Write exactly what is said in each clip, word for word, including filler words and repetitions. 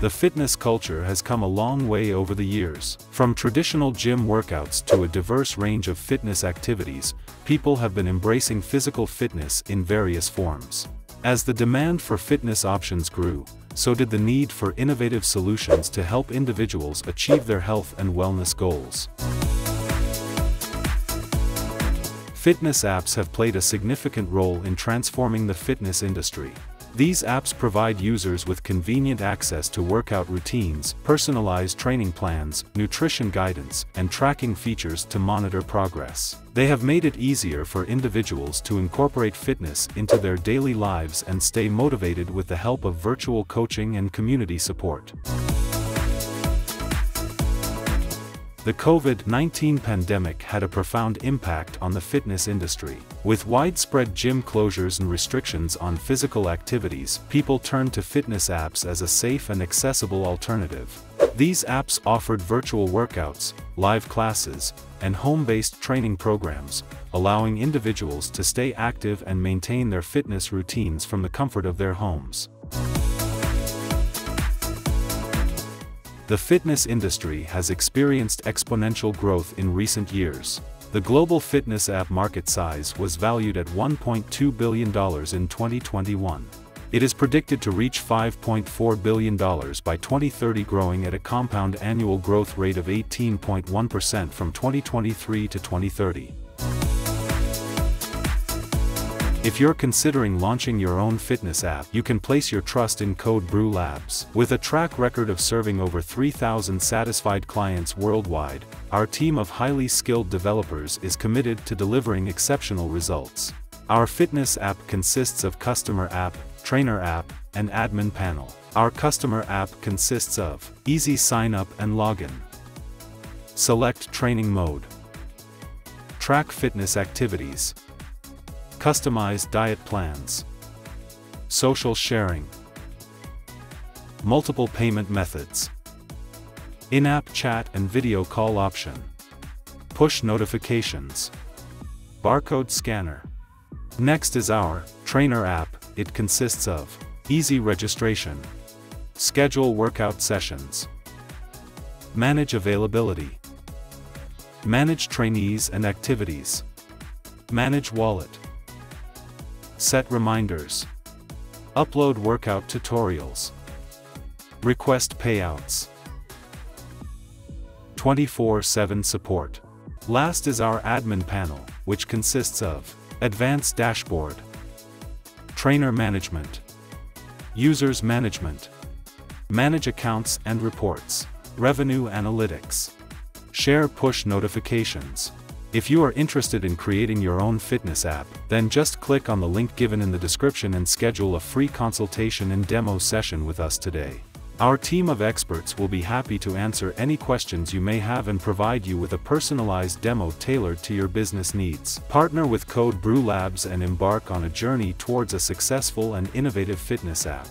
The fitness culture has come a long way over the years. From traditional gym workouts to a diverse range of fitness activities, people have been embracing physical fitness in various forms. As the demand for fitness options grew, so did the need for innovative solutions to help individuals achieve their health and wellness goals. Fitness apps have played a significant role in transforming the fitness industry. These apps provide users with convenient access to workout routines, personalized training plans, nutrition guidance, and tracking features to monitor progress. They have made it easier for individuals to incorporate fitness into their daily lives and stay motivated with the help of virtual coaching and community support. The COVID nineteen pandemic had a profound impact on the fitness industry. With widespread gym closures and restrictions on physical activities, people turned to fitness apps as a safe and accessible alternative. These apps offered virtual workouts, live classes, and home-based training programs, allowing individuals to stay active and maintain their fitness routines from the comfort of their homes. The fitness industry has experienced exponential growth in recent years. The global fitness app market size was valued at one point two billion dollars in twenty twenty-one. It is predicted to reach five point four billion dollars by twenty thirty, growing at a compound annual growth rate of eighteen point one percent from twenty twenty-three to twenty thirty. If you're considering launching your own fitness app, you can place your trust in Code Brew Labs. With a track record of serving over three thousand satisfied clients worldwide, our team of highly skilled developers is committed to delivering exceptional results. Our fitness app consists of customer app, trainer app, and admin panel. Our customer app consists of easy sign-up and login. Select training mode. Track fitness activities. Customized diet plans. Social sharing. Multiple payment methods. In-app chat and video call option. Push notifications. Barcode scanner. Next is our trainer app. It consists of easy registration. Schedule workout sessions. Manage availability. Manage trainees and activities. Manage wallet. Set reminders. Upload workout tutorials. Request payouts. twenty-four seven support. Last is our admin panel, which consists of advanced dashboard, trainer management, users management, manage accounts and reports, revenue analytics, share push notifications. If you are interested in creating your own fitness app, then just click on the link given in the description and schedule a free consultation and demo session with us today. Our team of experts will be happy to answer any questions you may have and provide you with a personalized demo tailored to your business needs. Partner with Code Brew Labs and embark on a journey towards a successful and innovative fitness app.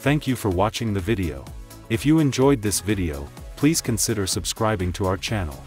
Thank you for watching the video. If you enjoyed this video, please consider subscribing to our channel.